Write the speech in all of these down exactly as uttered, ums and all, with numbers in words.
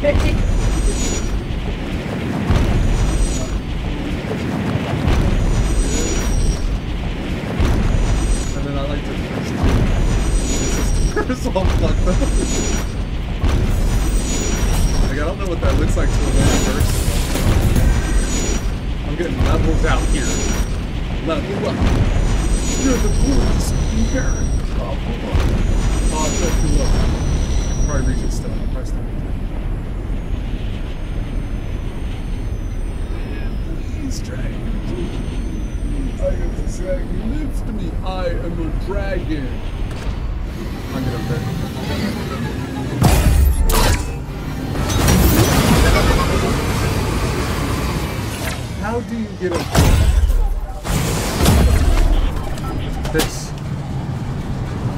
fifty. So I don't know what that looks like to a man first. I'm getting leveled out here. Level up. You're the coolest here. Oh, oh, oh, I'll probably reach it still. I'll probably still reach it. Please, dragon. I am the dragon. Live to me. I am a dragon. I'm gonna get How do you get up there? This.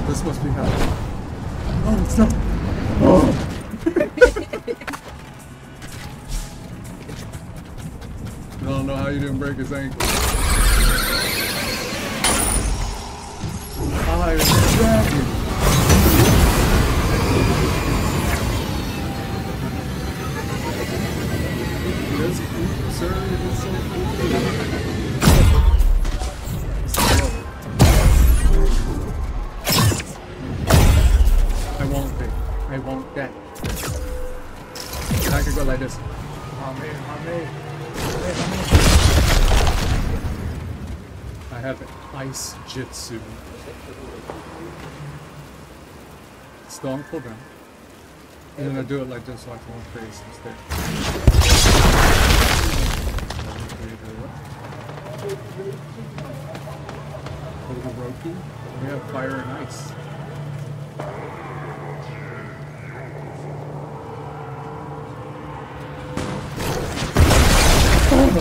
This must be how. Oh, it's not. Oh. I don't know how you didn't break his ankle. I am a dragon. This is so cool. I won't be. I won't get. I could go like this. On me, on me. I have an ice jitsu. Still on cooldown. And then I do it like this, like one face instead. Todoroki? We have fire and ice. Oh.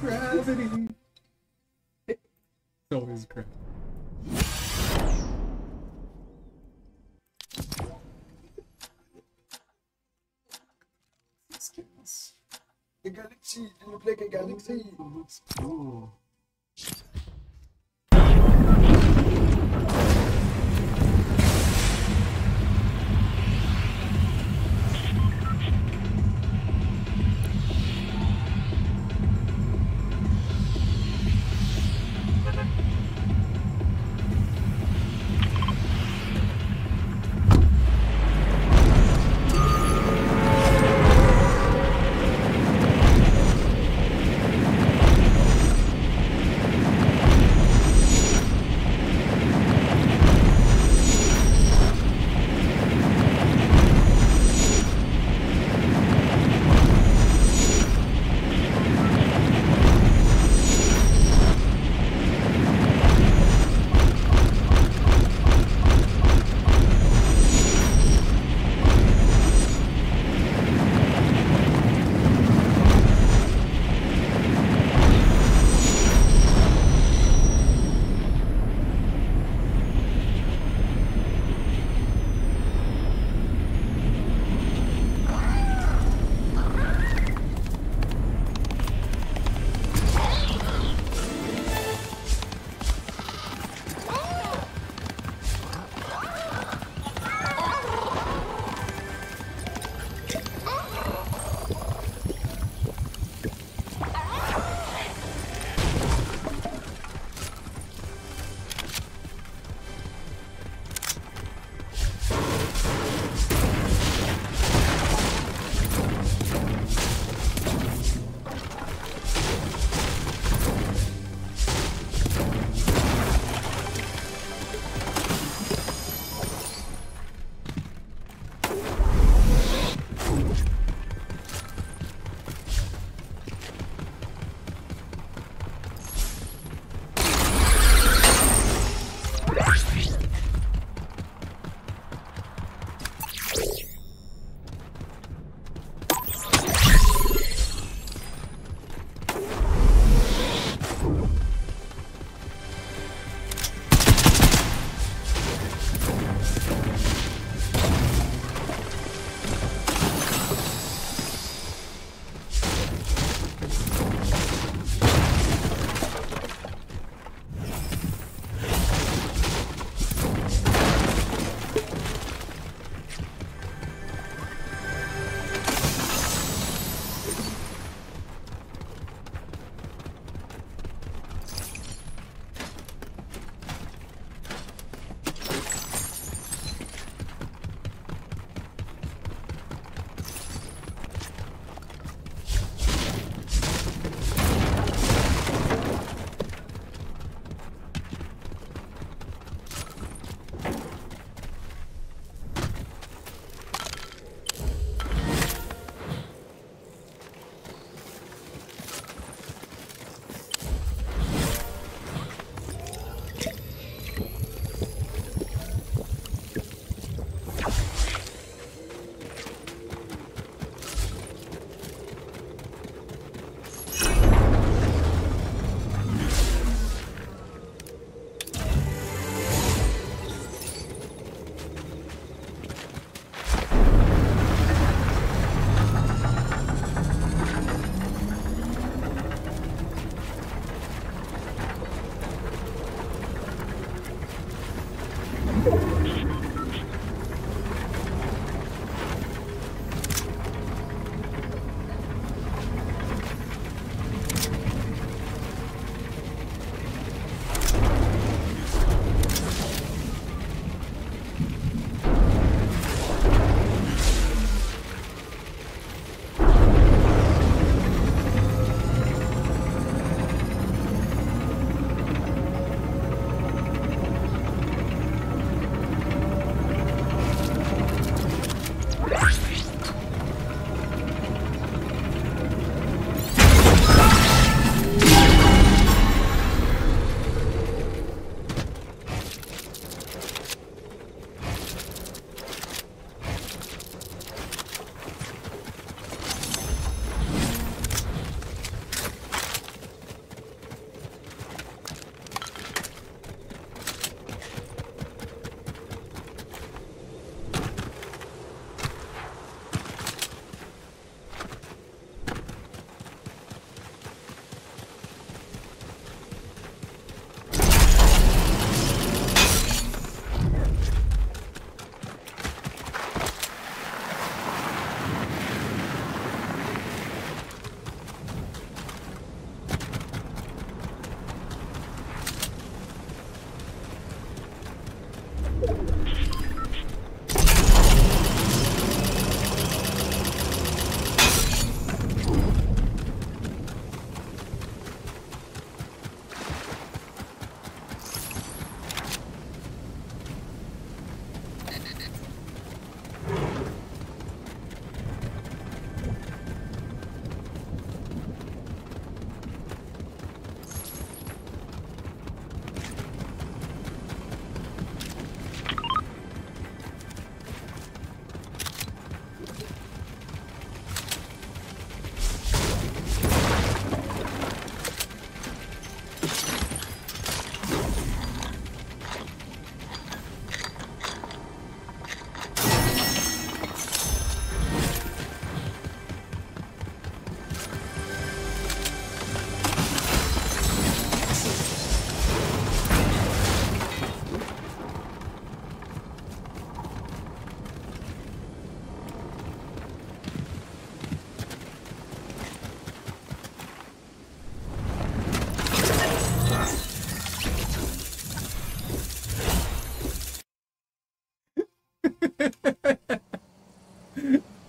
Gravity! It's always gravity. The galaxy, and you play the galaxy. Ooh.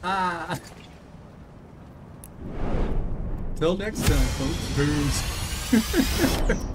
Ah. Till next time, folks. Booze.